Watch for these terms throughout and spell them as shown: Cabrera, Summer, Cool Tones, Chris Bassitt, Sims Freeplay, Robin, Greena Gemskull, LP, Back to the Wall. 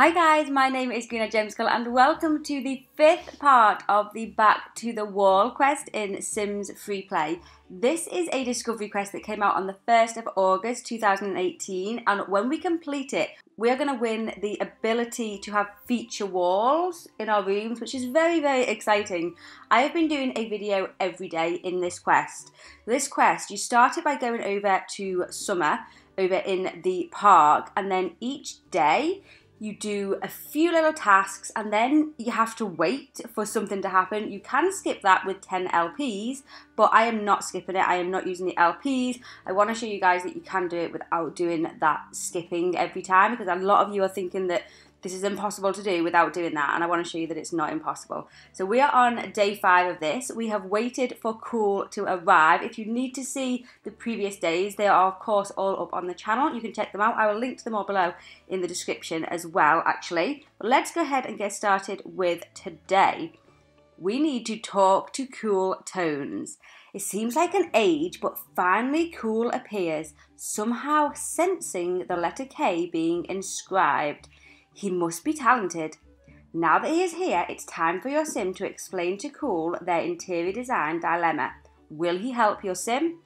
Hi guys, my name is Greena Gemskull and welcome to the fifth part of the Back to the Wall quest in Sims Freeplay. This is a discovery quest that came out on the 1st of August 2018, and when we complete it, we are going to win the ability to have feature walls in our rooms, which is very, very exciting. I have been doing a video every day in this quest. This quest, you started by going over to Summer, over in the park, and then each day you do a few little tasks and then you have to wait for something to happen. You can skip that with 10 LPs, but I am not skipping it. I am not using the LPs. I want to show you guys that you can do it without doing that skipping every time, because a lot of you are thinking that this is impossible to do without doing that, and I want to show you that it's not impossible. So we are on day 5 of this. We have waited for Cool to arrive. If you need to see the previous days, they are of course all up on the channel. You can check them out. I will link to them all below in the description as well, actually. But let's go ahead and get started with today. We need to talk to Cool Tones. It seems like an age, but finally Cool appears, somehow sensing the letter K being inscribed. He must be talented. Now that he is here, it's time for your sim to explain to Cool their interior design dilemma. Will he help your sim?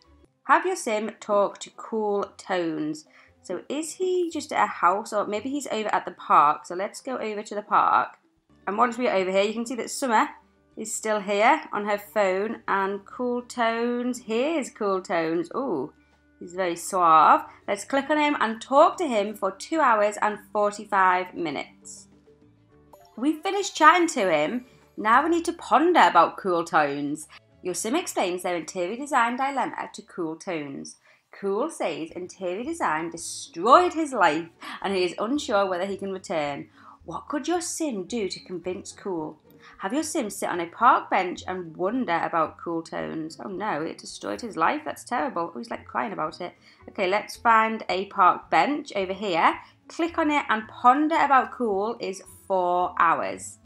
Have your sim talk to Cool Tones. So is he just at a house, or maybe he's over at the park? So let's go over to the park. And once we are over here, you can see that Summer is still here on her phone, and Cool Tones, here's Cool Tones. Ooh. He's very suave. Let's click on him and talk to him for 2 hours and 45 minutes. We finished chatting to him. Now we need to ponder about Cool Tones. Your sim explains their interior design dilemma to Cool Tones. Cool says interior design destroyed his life and he is unsure whether he can return. What could your sim do to convince Cool? Have your sim sit on a park bench and wonder about Cool Tones. Oh no, it destroyed his life. That's terrible. Oh, he's like crying about it. Okay, let's find a park bench over here. Click on it and ponder about Cool is 4 hours.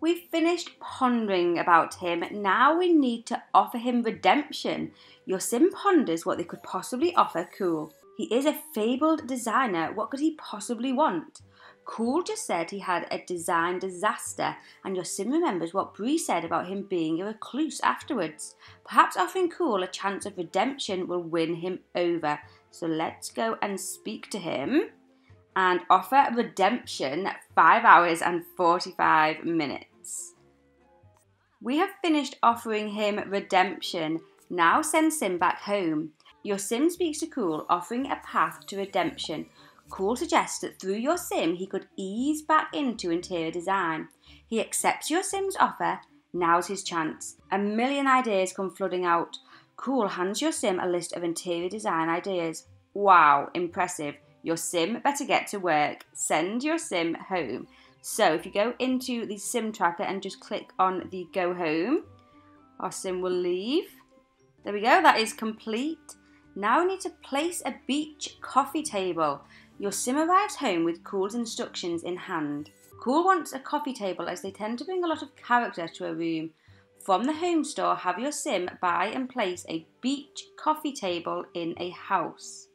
We've finished pondering about him. Now we need to offer him redemption. Your sim ponders what they could possibly offer Cool. He is a fabled designer. What could he possibly want? Cool just said he had a design disaster, and your sim remembers what Bree said about him being a recluse afterwards. Perhaps offering Cool a chance of redemption will win him over. So let's go and speak to him and offer redemption 5 hours and 45 minutes. We have finished offering him redemption. Now send sim back home. Your sim speaks to Cool, offering a path to redemption. Cool suggests that through your sim he could ease back into interior design. He accepts your sim's offer. Now's his chance. A million ideas come flooding out. Cool hands your sim a list of interior design ideas. Wow, impressive. Your sim better get to work. Send your sim home. So if you go into the sim tracker and just click on the go home, our sim will leave. There we go, that is complete. Now we need to place a beach coffee table. Your sim arrives home with Cool's instructions in hand. Cool wants a coffee table as they tend to bring a lot of character to a room. From the home store, have your sim buy and place a beach coffee table in a house.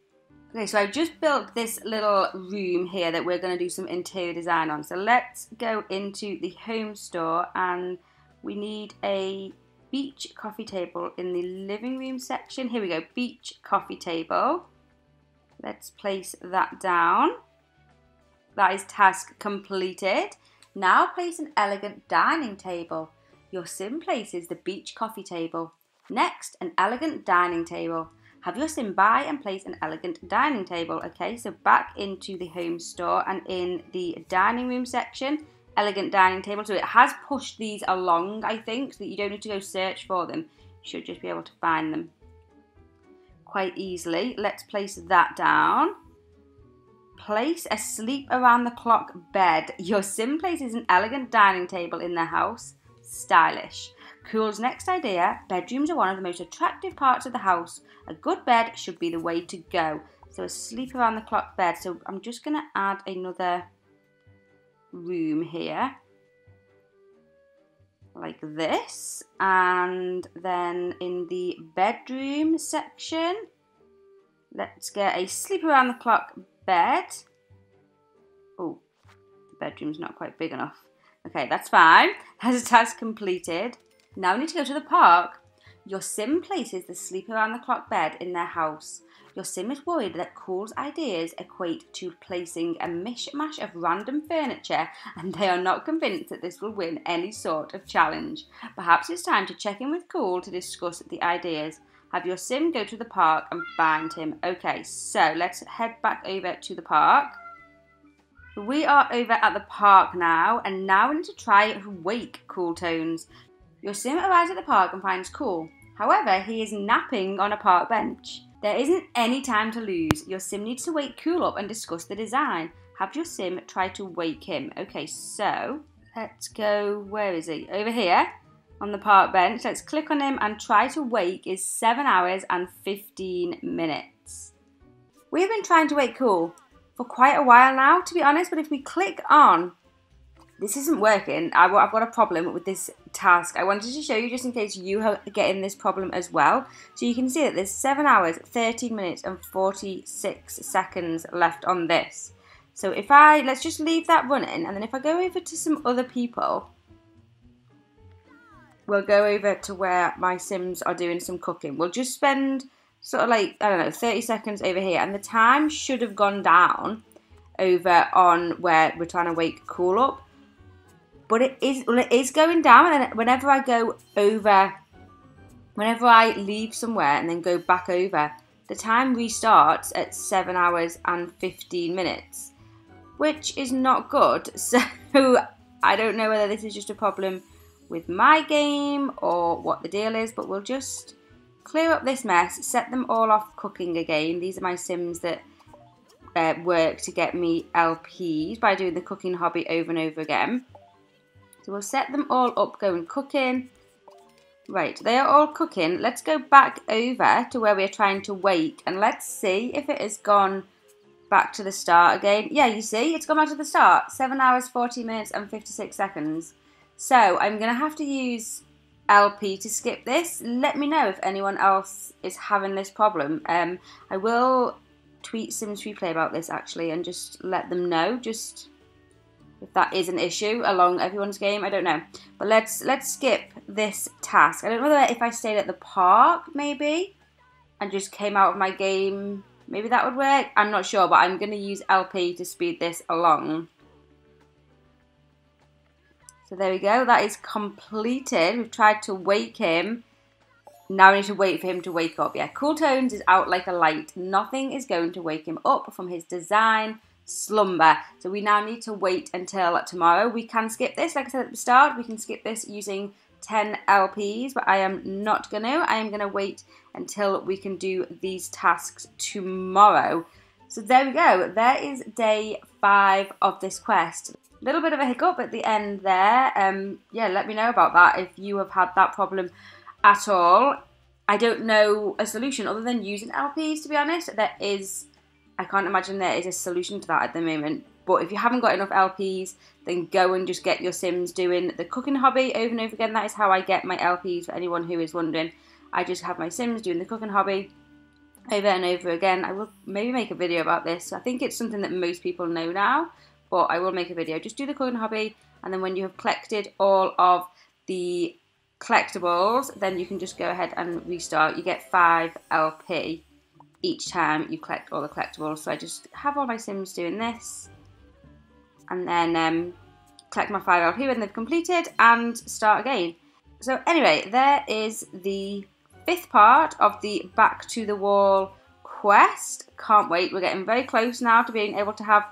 Okay, so I've just built this little room here that we're going to do some interior design on. So let's go into the home store, and we need a beach coffee table in the living room section. Here we go, beach coffee table. Let's place that down. That is task completed. Now place an elegant dining table. Your sim places the beach coffee table. Next, an elegant dining table. Have your sim buy and place an elegant dining table. Okay, so back into the home store, and in the dining room section, elegant dining table. So it has pushed these along, I think, so that you don't need to go search for them. You should just be able to find them quite easily. Let's place that down. Place a sleep around the clock bed. Your sim places an elegant dining table in their house. Stylish. Cool's next idea, bedrooms are one of the most attractive parts of the house. A good bed should be the way to go. So a sleep around the clock bed. So I'm just going to add another room here like this, and then in the bedroom section let's get a sleep around the clock bed. Oh, bedroom's not quite big enough. Okay, that's fine. That's a task completed. Now we need to go to the park. Your sim places the sleep around the clock bed in their house. Your sim is worried that Cool's ideas equate to placing a mishmash of random furniture, and they are not convinced that this will win any sort of challenge. Perhaps it's time to check in with Cool to discuss the ideas. Have your sim go to the park and find him. Okay, so let's head back over to the park. We are over at the park now, and now we need to try Wake Cool Tones. Your sim arrives at the park and finds Cool. However, he is napping on a park bench. There isn't any time to lose. Your sim needs to wake Cool up and discuss the design. Have your sim try to wake him. Okay, so let's go, where is he? Over here on the park bench. Let's click on him and try to wake is 7 hours and 15 minutes. We've been trying to wake Cool for quite a while now, to be honest, but if we click on, this isn't working. I've got a problem with this task. I wanted to show you just in case you are getting this problem as well. So you can see that there's 7 hours, 13 minutes and 46 seconds left on this. So if I, let's just leave that running, and then if I go over to some other people, we'll go over to where my sims are doing some cooking. We'll just spend sort of like, I don't know, 30 seconds over here, and the time should have gone down over on where we're trying to wake Cool up. But it is going down, and whenever I go over, whenever I leave somewhere and then go back over, the time restarts at 7 hours and 15 minutes, which is not good. So I don't know whether this is just a problem with my game or what the deal is, but we'll just clear up this mess, set them all off cooking again. These are my sims that work to get me LPs by doing the cooking hobby over and over again. So we'll set them all up going cooking. Right, they are all cooking. Let's go back over to where we're trying to wake, and let's see if it has gone back to the start again. Yeah, you see, it's gone back to the start. 7 hours, 40 minutes and 56 seconds. So I'm going to have to use LP to skip this. Let me know if anyone else is having this problem. I will tweet Sims Freeplay about this actually and just let them know. Just if that is an issue along everyone's game, I don't know. But let's skip this task. I don't know whether if I stayed at the park, maybe, and just came out of my game, maybe that would work. I'm not sure, but I'm going to use LP to speed this along. So there we go. That is completed. We've tried to wake him. Now we need to wait for him to wake up. Yeah, Cool Tones is out like a light. Nothing is going to wake him up from his design slumber. So we now need to wait until tomorrow. We can skip this, like I said at the start, we can skip this using 10 LPs, but I am not going to. I am going to wait until we can do these tasks tomorrow. So there we go. There is day 5 of this quest. A little bit of a hiccup at the end there. Yeah, let me know about that if you have had that problem at all. I don't know a solution other than using LPs, to be honest. I can't imagine there is a solution to that at the moment. But if you haven't got enough LPs, then go and just get your sims doing the cooking hobby over and over again. That is how I get my LPs, for anyone who is wondering. I just have my sims doing the cooking hobby over and over again. I will maybe make a video about this. I think it's something that most people know now, but I will make a video. Just do the cooking hobby, and then when you have collected all of the collectibles, then you can just go ahead and restart. You get 5 LP. Each time you collect all the collectibles. So I just have all my sims doing this, and then collect my 5 LP when they've completed and start again. So anyway, there is the 5th part of the Back to the Wall quest. Can't wait, we're getting very close now to being able to have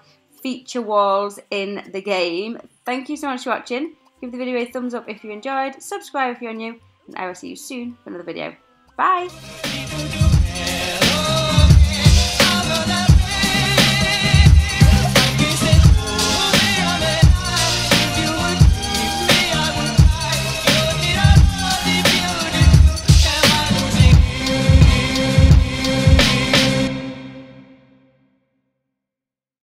feature walls in the game. Thank you so much for watching. Give the video a thumbs up if you enjoyed, subscribe if you're new, and I will see you soon for another video. Bye!